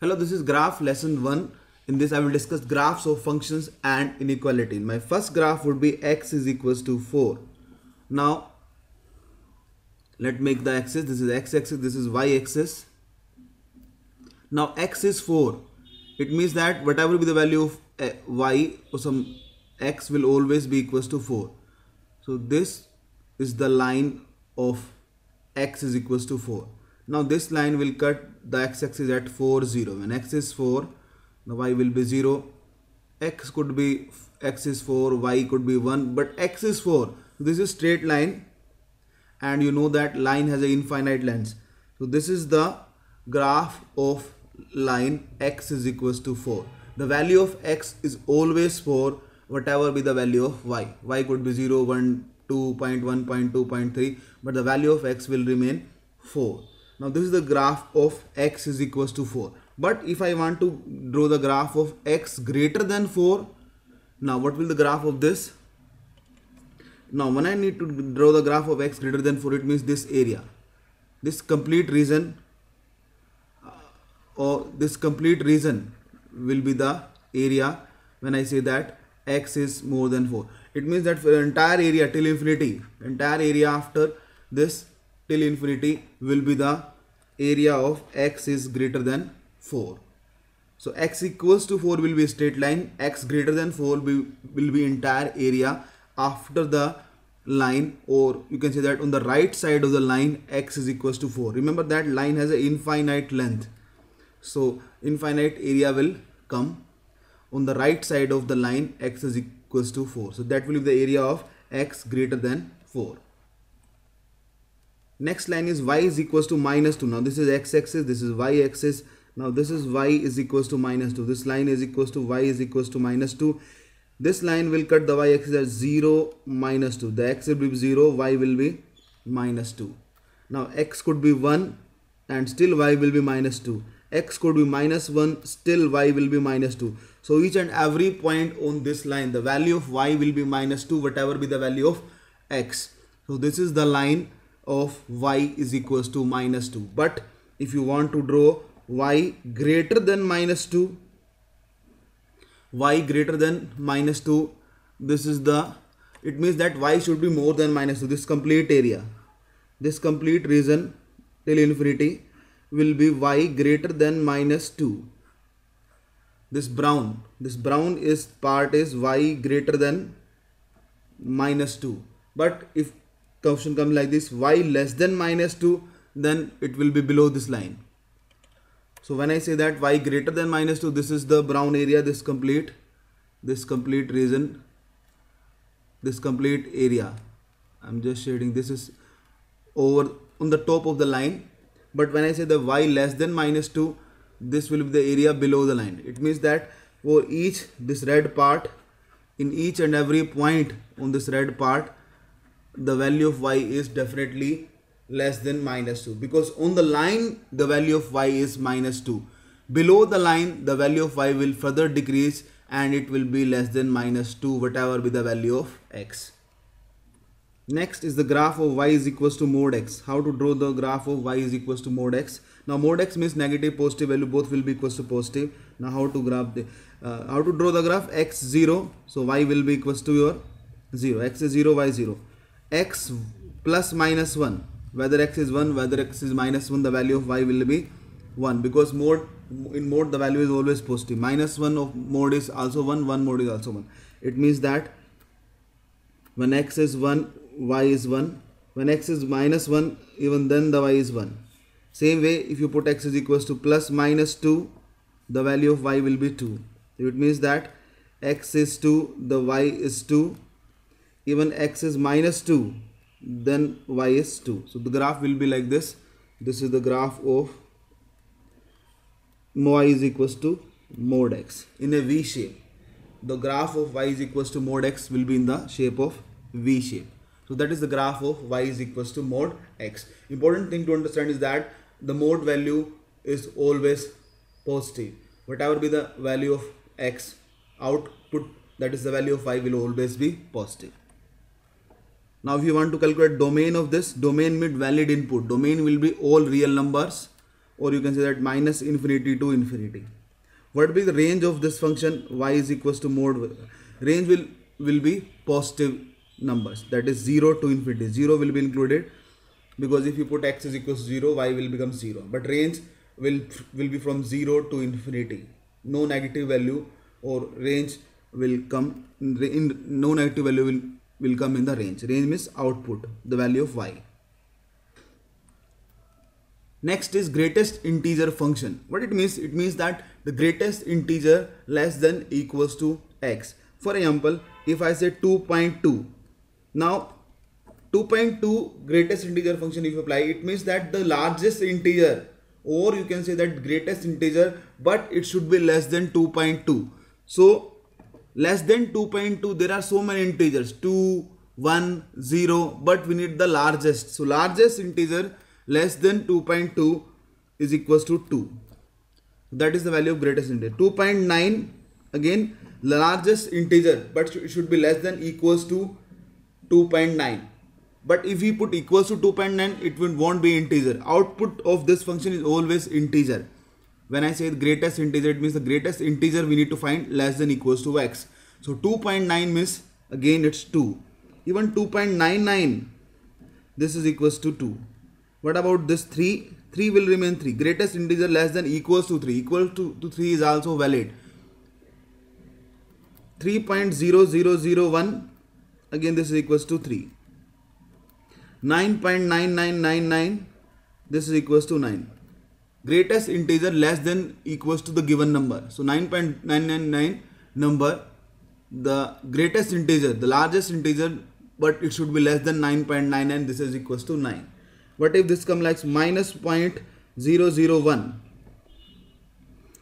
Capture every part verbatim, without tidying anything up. Hello, this is graph lesson one. In this I will discuss graphs of functions and inequality. My first graph would be x is equals to four. Now let's make the axis. This is x-axis, this is y-axis. Now x is four. It means that whatever will be the value of uh, y or some x will always be equals to four. So this is the line of x is equals to four. Now this line will cut the x-axis at four, zero. When x is four, the y will be zero. X could be x is four, y could be one, but x is four. This is straight line, and you know that line has an infinite length. So this is the graph of line x is equals to four. The value of x is always four, whatever be the value of y. Y could be zero, one, two, zero point one, zero point two, zero point three, but the value of x will remain four. Now this is the graph of x is equals to four. But if I want to draw the graph of x greater than four, now what will the graph of this? Now when I need to draw the graph of x greater than four, it means this area, this complete region, uh, or this complete region will be the area when I say that x is more than four. It means that for the entire area till infinity, entire area after this till infinity will be the area of x is greater than four. So x equals to four will be a straight line, x greater than four will, will be entire area after the line, or you can say that on the right side of the line x is equals to four. Remember that line has an infinite length, so infinite area will come on the right side of the line x is equals to four. So that will be the area of x greater than four. Next line is y is equals to minus two. Now this is x-axis, this is y-axis. Now this is y is equals to minus two. This line is equals to y is equals to minus two. This line will cut the y-axis at zero, minus two. The x will be zero, y will be minus two. Now x could be one and still y will be minus two. X could be minus one, still y will be minus two. So each and every point on this line, the value of y will be minus two, whatever be the value of x. So this is the line of y is equals to minus two. But if you want to draw y greater than minus two, y greater than minus two, this is the, it means that y should be more than minus two. This complete area, this complete region till infinity will be y greater than minus two. This brown, this brown is part is y greater than minus two. But if option comes like this, y less than minus two, then it will be below this line. So when I say that y greater than minus two, this is the brown area, this complete, this complete region, this complete area. I'm just shading, this is over on the top of the line. But when I say the y less than minus two, this will be the area below the line. It means that for each this red part, in each and every point on this red part, the value of y is definitely less than minus two, because on the line the value of y is minus two. Below the line the value of y will further decrease and it will be less than minus two, whatever be the value of x. Next is the graph of y is equals to mod x. How to draw the graph of y is equals to mod x? Now mod x means negative, positive value, both will be equals to positive. Now how to graph the uh, how to draw the graph? X zero, so y will be equals to your zero. X is zero, y zero. X plus minus one, whether x is one, whether x is minus one, the value of y will be one, because mod, in mod the value is always positive. Minus one of mod is also one, one mod is also one. It means that when x is one, y is one. When x is minus one, even then the y is one. Same way, if you put x is equals to plus minus two, the value of y will be two. It means that x is two, the y is two. Even x is minus two, then y is two. So the graph will be like this. This is the graph of y is equals to mod x in a V shape. The graph of y is equals to mod x will be in the shape of V shape. So that is the graph of y is equals to mod x. Important thing to understand is that the mod value is always positive. Whatever be the value of x, output, that is the value of y will always be positive. Now if you want to calculate domain of this, domain means valid input. Domain will be all real numbers or you can say that minus infinity to infinity. What will be the range of this function? Y is equals to mod, range will will be positive numbers, that is zero to infinity. Zero will be included because if you put x is equals to zero, y will become zero, but range will will be from zero to infinity. No negative value or range will come in, no negative value will will come in the range. Range means output, the value of y. Next is greatest integer function. What it means? It means that the greatest integer less than equals to x. For example, if I say two point two, now two point two greatest integer function, if you apply, it means that the largest integer, or you can say that greatest integer, but it should be less than two point two. So less than two point two, there are so many integers, two, one, zero, but we need the largest. So largest integer less than two point two is equals to two. That is the value of greatest integer. two point nine, again largest integer, but it should be less than equals to two point nine. But if we put equals to two point nine, it will won't be integer. Output of this function is always integer. When I say the greatest integer, it means the greatest integer we need to find less than equals to x. So two point nine means again it's two. Even two point nine nine, this is equals to two. What about this three? three will remain three. Greatest integer less than equals to three. Equal to, to three is also valid. three point zero zero zero one, again this is equals to three. nine point nine nine nine nine, this is equals to nine. Greatest integer less than equals to the given number. So nine point nine nine nine number, the greatest integer, the largest integer, but it should be less than nine point nine nine, this is equals to nine. What if this comes like minus zero point zero zero one?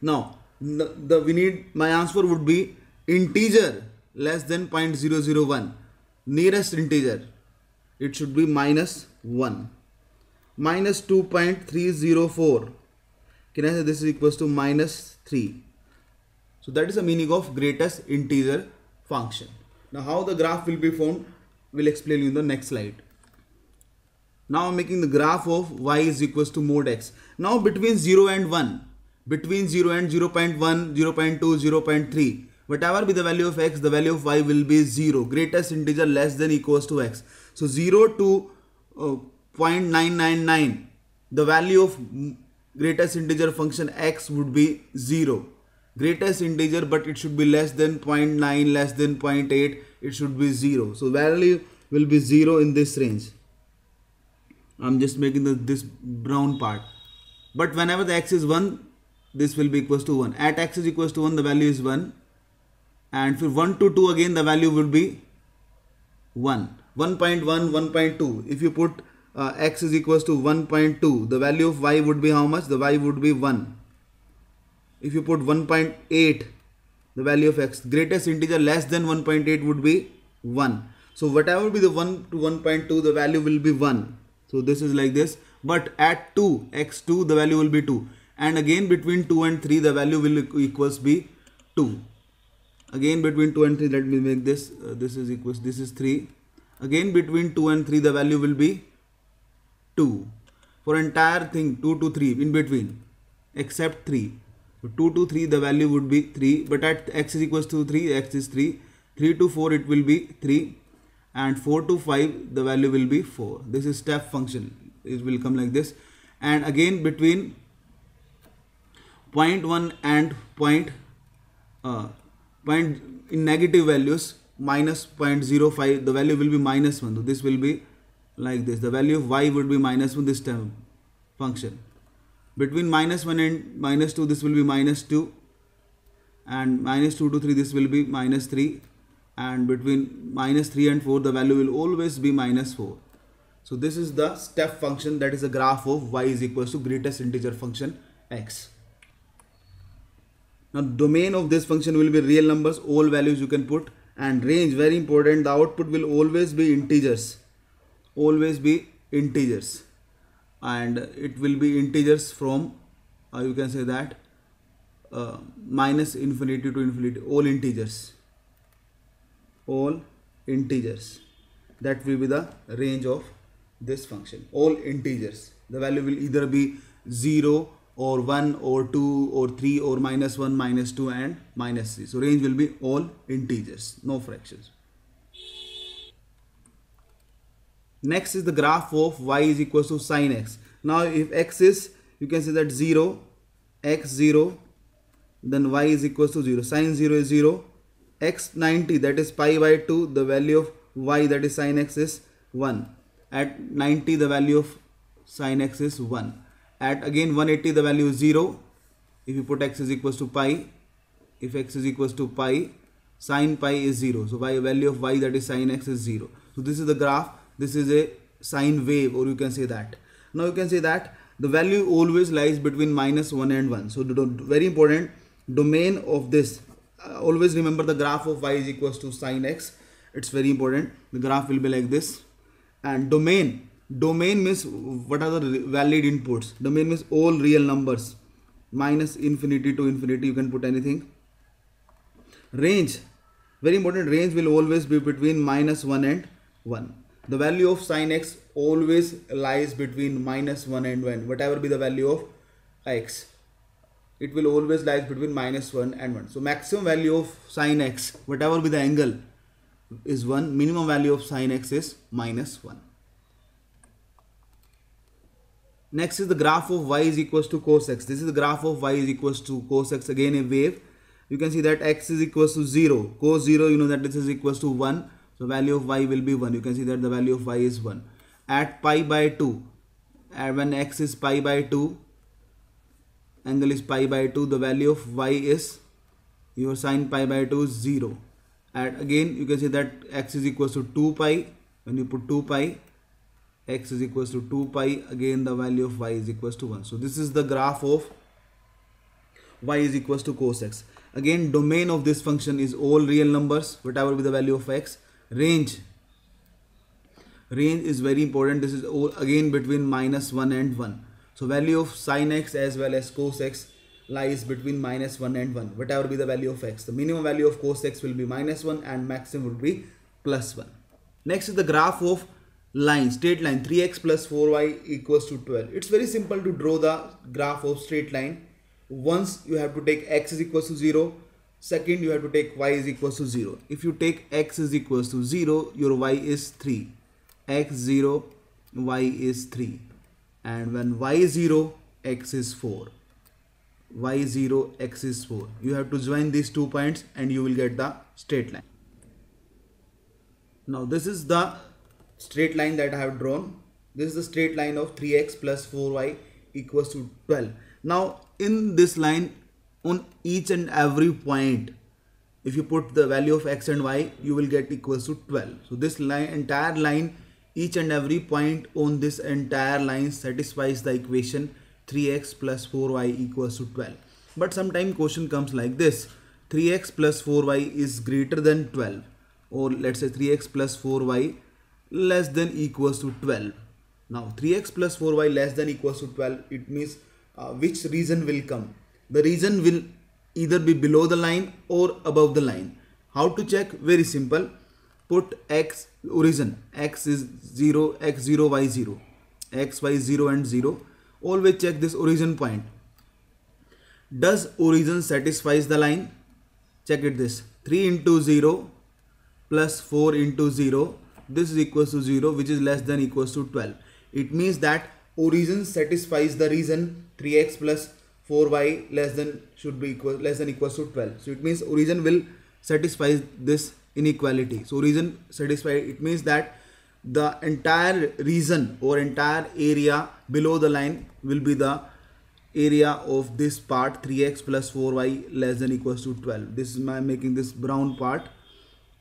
Now the, the we need, my answer would be integer less than zero point zero zero one, nearest integer, it should be minus one. Minus two point three zero four, can I say this is equals to minus three. So that is the meaning of greatest integer function. Now how the graph will be formed, we will explain you in the next slide. Now I am making the graph of y is equals to mod x. Now between zero and one, between zero and zero point one, zero point two, zero point three, whatever be the value of x, the value of y will be zero. Greatest integer less than equals to x. So zero to uh, zero point nine nine nine, the value of greatest integer function x would be zero. Greatest integer, but it should be less than zero point nine, less than zero point eight, it should be zero. So value will be zero in this range. I'm just making the, this brown part. But whenever the x is one, this will be equals to one. At x is equals to one, the value is one. And for one to two, again the value will be one. one point one, one point two. If you put Uh, x is equals to one point two, the value of y would be how much? The y would be one. If you put one point eight, the value of x, greatest integer less than one point eight would be one. So whatever be the one to one point two, the value will be one. So this is like this, but at two, x two, the value will be two, and again between two and three, the value will equals be two. Again between two and three, let me make this, uh, this is equals, this is three. Again between two and three, the value will be two. For entire thing two to three in between except three. So two to three, the value would be three, but at x is equals to three, x is three. three to four, it will be three, and four to five, the value will be four. This is step function, it will come like this. And again between zero point one and point, uh, point in negative values, minus zero point zero five, the value will be minus one. So this will be like this, the value of y would be minus one, this term function. Between minus one and minus two, this will be minus two, and minus two to three, this will be minus three, and between minus three and four, the value will always be minus four. So this is the step function, that is the graph of y is equals to greatest integer function x. Now domain of this function will be real numbers, all values you can put, and range, very important, the output will always be integers. Always be integers, and it will be integers from uh, you can say that uh, minus infinity to infinity, all integers, all integers, that will be the range of this function, all integers. The value will either be zero or one or two or three or minus one, minus two and minus three. So range will be all integers, no fractions. Next is the graph of y is equals to sine x. Now if x is, you can say that zero, x zero, then y is equals to zero. Sine zero is zero, x ninety, that is pi by two, the value of y, that is sine x, is one. At ninety the value of sine x is one. At again one eighty the value is zero. If you put x is equals to pi, if x is equals to pi, sine pi is zero. So by value of y, that is sine x, is zero. So this is the graph. This is a sine wave, or you can say that. Now you can say that the value always lies between minus one and one. So the very important domain of this, uh, always remember the graph of y is equals to sine x. It's very important. The graph will be like this. And domain, domain means what are the valid inputs. Domain means all real numbers, minus infinity to infinity, you can put anything. Range, very important, range will always be between minus one and one. The value of sine x always lies between minus one and one. Whatever be the value of x, it will always lies between minus one and one. So maximum value of sine x, whatever be the angle, is one. Minimum value of sine x is minus one. Next is the graph of y is equals to cos x. This is the graph of y is equals to cos x. Again a wave. You can see that x is equals to zero. Cos zero, you know that this is equals to one. So value of y will be one. You can see that the value of y is one. At pi by two, and when x is pi by two, angle is pi by two, the value of y is, your sine pi by two is zero. And again you can say that x is equals to two pi. When you put two pi, x is equals to two pi. Again the value of y is equals to one. So this is the graph of y is equals to cos x. Again domain of this function is all real numbers, whatever be the value of x. Range, range is very important. This is all again between minus one and one. So value of sine x as well as cos x lies between minus one and one, whatever be the value of x. The minimum value of cos x will be minus one and maximum will be plus one. Next is the graph of line, straight line, three x plus four y equals to twelve. It's very simple to draw the graph of straight line. Once you have to take x is equals to zero, second you have to take y is equals to zero. If you take x is equals to zero, your y is three, x zero, y is three, and when y is zero, x is four. Y zero, x is four. You have to join these two points and you will get the straight line. Now this is the straight line that I have drawn. This is the straight line of three x plus four y equals to twelve. Now in this line, on each and every point, if you put the value of x and y, you will get equals to twelve. So this line, entire line, each and every point on this entire line satisfies the equation three x plus four y equals to twelve. But sometimes question comes like this: three x plus four y is greater than twelve, or let's say three x plus four y less than equals to twelve. Now three x plus four y less than equals to twelve, it means uh, which reason will come? The reason will either be below the line or above the line. How to check? Very simple. Put x origin, x is zero, x zero, y zero, x y zero and zero. Always check this origin point. Does origin satisfies the line? Check it this. three into zero plus four into zero. This is equals to zero, which is less than equals to twelve. It means that origin satisfies the reason three x plus four y less than should be equal less than equals to twelve. So it means origin will satisfy this inequality. So origin satisfies, it means that the entire region or entire area below the line will be the area of this part three x plus four y less than equals to twelve. This is my making this brown part.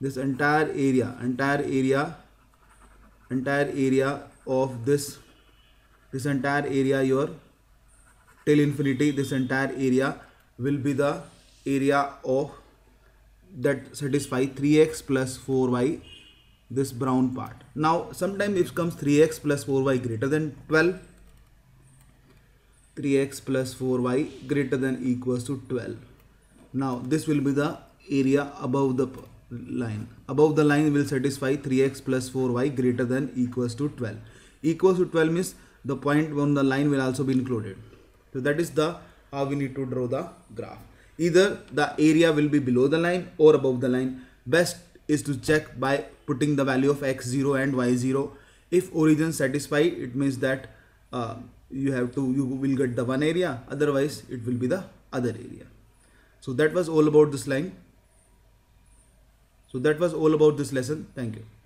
This entire area, entire area, entire area of this, this entire area your till infinity, this entire area will be the area of that satisfy three x plus four y, this brown part. Now sometimes it comes three x plus four y greater than twelve, three x plus four y greater than equals to twelve. Now this will be the area above the line. Above the line will satisfy three x plus four y greater than equals to twelve. Equals to twelve means the point on the line will also be included. So that is the how we need to draw the graph. Either the area will be below the line or above the line. Best is to check by putting the value of x zero and y zero. If origin satisfy, it means that uh, you have to you will get the one area, otherwise it will be the other area. So that was all about this line. So that was all about this lesson. Thank you.